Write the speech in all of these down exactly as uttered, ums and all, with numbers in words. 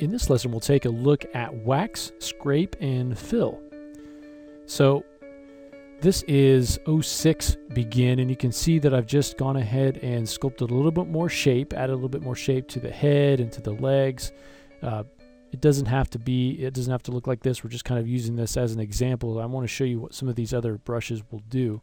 In this lesson, we'll take a look at wax, scrape, and fill. So this is oh six begin, and you can see that I've just gone ahead and sculpted a little bit more shape, added a little bit more shape to the head and to the legs. Uh, it doesn't have to be, it doesn't have to look like this. We're just kind of using this as an example. I want to show you what some of these other brushes will do.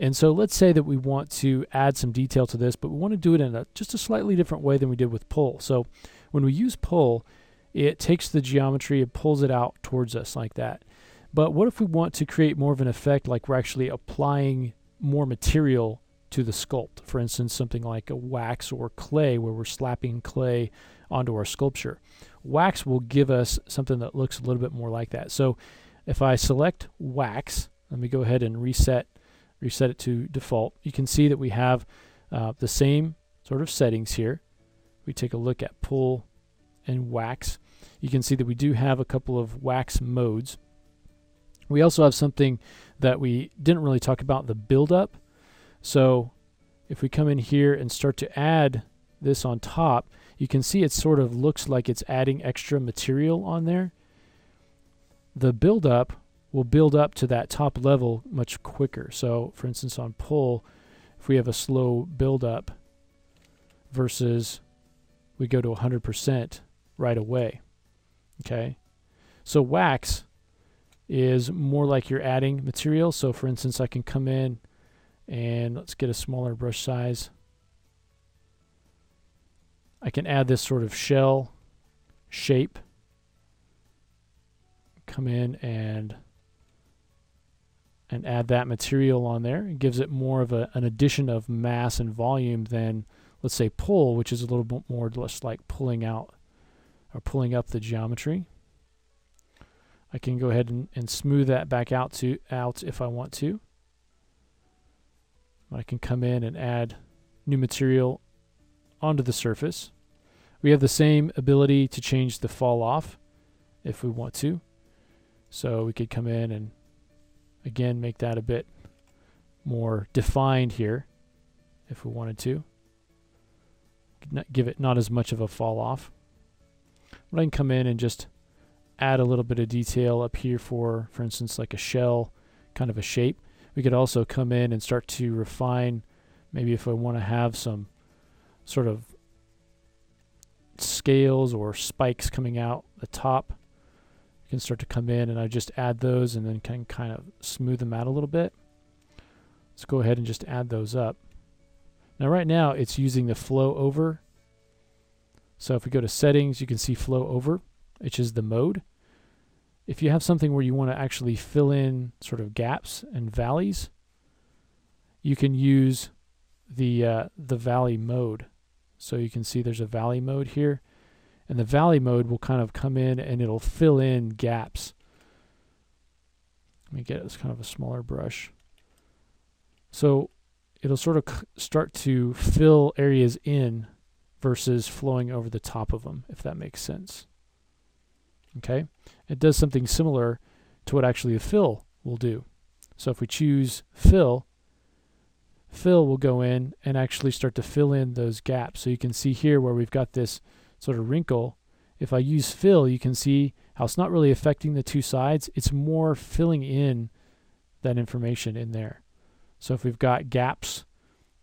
And so let's say that we want to add some detail to this, but we want to do it in a, just a slightly different way than we did with pull. So when we use pull, it takes the geometry and pulls it out towards us like that. But what if we want to create more of an effect, like we're actually applying more material to the sculpt? For instance, something like a wax or clay, where we're slapping clay onto our sculpture. Wax will give us something that looks a little bit more like that. So if I select wax, let me go ahead and reset reset it to default. You can see that we have uh, the same sort of settings here. We take a look at pull and wax. You can see that we do have a couple of wax modes. We also have something that we didn't really talk about, the buildup. So if we come in here and start to add this on top, you can see it sort of looks like it's adding extra material on there. The buildup will build up to that top level much quicker. So for instance, on pull, if we have a slow buildup versus we go to one hundred percent right away. Okay, so wax is more like you're adding material. So for instance, I can come in and let's get a smaller brush size. I can add this sort of shell shape. Come in and and add that material on there. It gives it more of a, an addition of mass and volume than, let's say, pull, which is a little bit more just like pulling out or pulling up the geometry. I can go ahead and, and smooth that back out to out if I want to. I can come in and add new material onto the surface. We have the same ability to change the fall off if we want to. So we could come in and again make that a bit more defined here if we wanted to. Not give it not as much of a fall off. But I can come in and just add a little bit of detail up here for, for instance, like a shell kind of a shape. We could also come in and start to refine, maybe if I want to have some sort of scales or spikes coming out the top. You can start to come in and I just add those and then can kind of smooth them out a little bit. Let's go ahead and just add those up. Now right now it's using the flow over. So if we go to settings, you can see flow over, which is the mode. If you have something where you want to actually fill in sort of gaps and valleys, you can use the uh, the valley mode. So you can see there's a valley mode here, and the valley mode will kind of come in and it'll fill in gaps. Let me get this kind of a smaller brush. So it'll sort of start to fill areas in versus flowing over the top of them, if that makes sense. Okay, it does something similar to what actually the fill will do. So if we choose fill, fill will go in and actually start to fill in those gaps. So you can see here where we've got this sort of wrinkle. If I use fill, you can see how it's not really affecting the two sides. It's more filling in that information in there. So if we've got gaps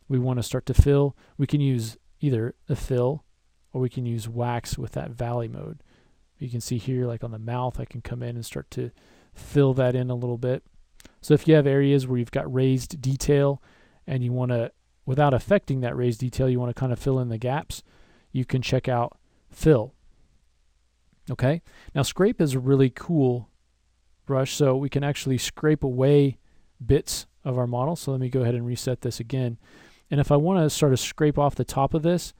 we want to start to fill, we can use either the fill or we can use wax with that valley mode. You can see here, like on the mouth, I can come in and start to fill that in a little bit. So if you have areas where you've got raised detail and you want to, without affecting that raised detail, you want to kind of fill in the gaps, you can check out fill. Okay, now scrape is a really cool brush, so we can actually scrape away bits of our model. So let me go ahead and reset this again. And if I want to sort of scrape off the top of this,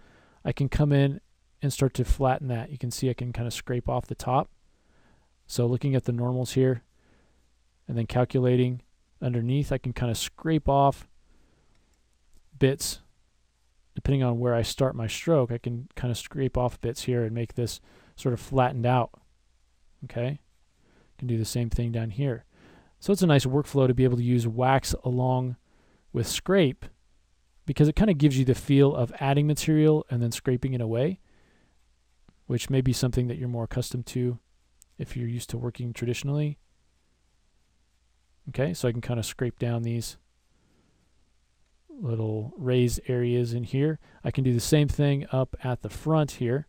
I can come in and start to flatten that. You can see I can kind of scrape off the top. So looking at the normals here and then calculating underneath, I can kind of scrape off bits. Depending on where I start my stroke, I can kind of scrape off bits here and make this sort of flattened out. Okay, I can do the same thing down here. So it's a nice workflow to be able to use wax along with scrape, because it kind of gives you the feel of adding material and then scraping it away. which may be something that you're more accustomed to if you're used to working traditionally. Okay, so I can kind of scrape down these little raised areas in here. I can do the same thing up at the front here.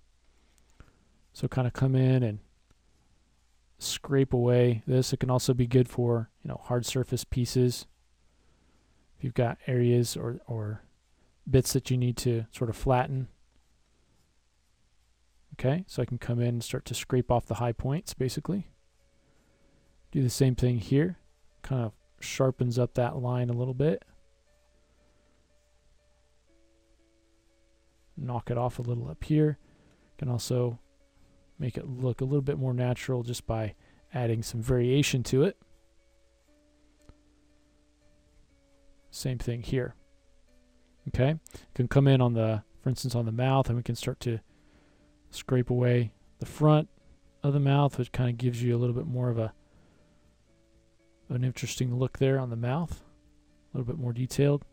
So kind of come in and scrape away this. It can also be good for, you know, hard surface pieces. If you've got areas or, or bits that you need to sort of flatten. Okay, so I can come in and start to scrape off the high points, basically. Do the same thing here. Kind of sharpens up that line a little bit. Knock it off a little up here. Can also make it look a little bit more natural just by adding some variation to it. Same thing here. Okay, you can come in on the, for instance, on the mouth, and we can start to scrape away the front of the mouth, which kind of gives you a little bit more of a an interesting look there on the mouth, a little bit more detailed.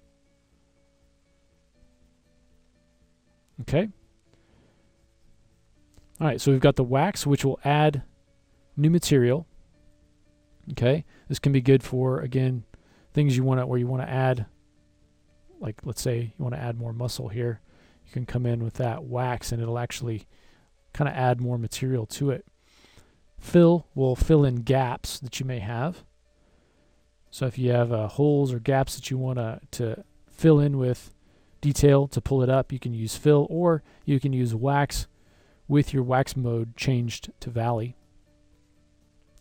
Okay. All right, so we've got the wax, which will add new material. Okay, this can be good for, again, things you want to, where you want to add, like let's say you want to add more muscle here. You can come in with that wax and it'll actually kind of add more material to it. Fill will fill in gaps that you may have. So if you have uh, holes or gaps that you want to, to fill in with detail to pull it up, you can use fill, or you can use wax with your wax mode changed to valley.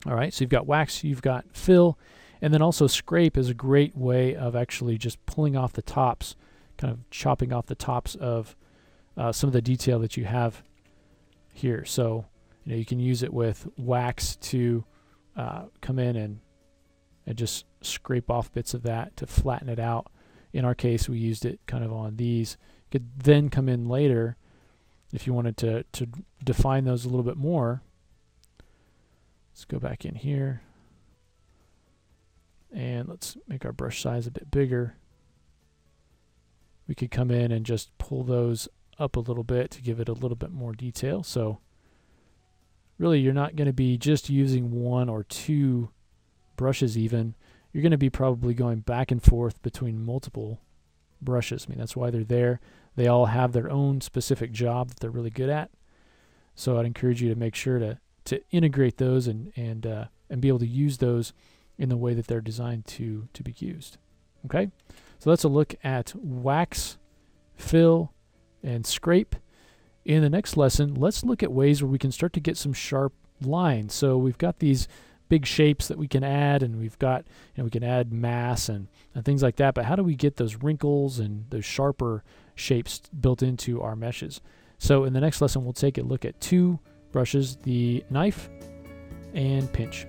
All right, so you've got wax, you've got fill, and then also scrape is a great way of actually just pulling off the tops, kind of chopping off the tops of uh, some of the detail that you have here. So you know, you can use it with wax to uh, come in and, and just scrape off bits of that to flatten it out. In our case, we used it kind of on these. You could then come in later if you wanted to, to define those a little bit more. Let's go back in here. And let's make our brush size a bit bigger. We could come in and just pull those up a little bit to give it a little bit more detail. So really, you're not going to be just using one or two brushes even. You're going to be probably going back and forth between multiple brushes. I mean, that's why they're there. They all have their own specific job that they're really good at. So I'd encourage you to make sure to, to integrate those and, and, uh, and be able to use those in the way that they're designed to, to be used. Okay, so that's a look at wax, fill, and scrape. In the next lesson, let's look at ways where we can start to get some sharp lines. So we've got these big shapes that we can add, and we've got, you know, we can add mass and, and things like that, but how do we get those wrinkles and those sharper shapes built into our meshes? So in the next lesson, we'll take a look at two brushes, the knife and pinch.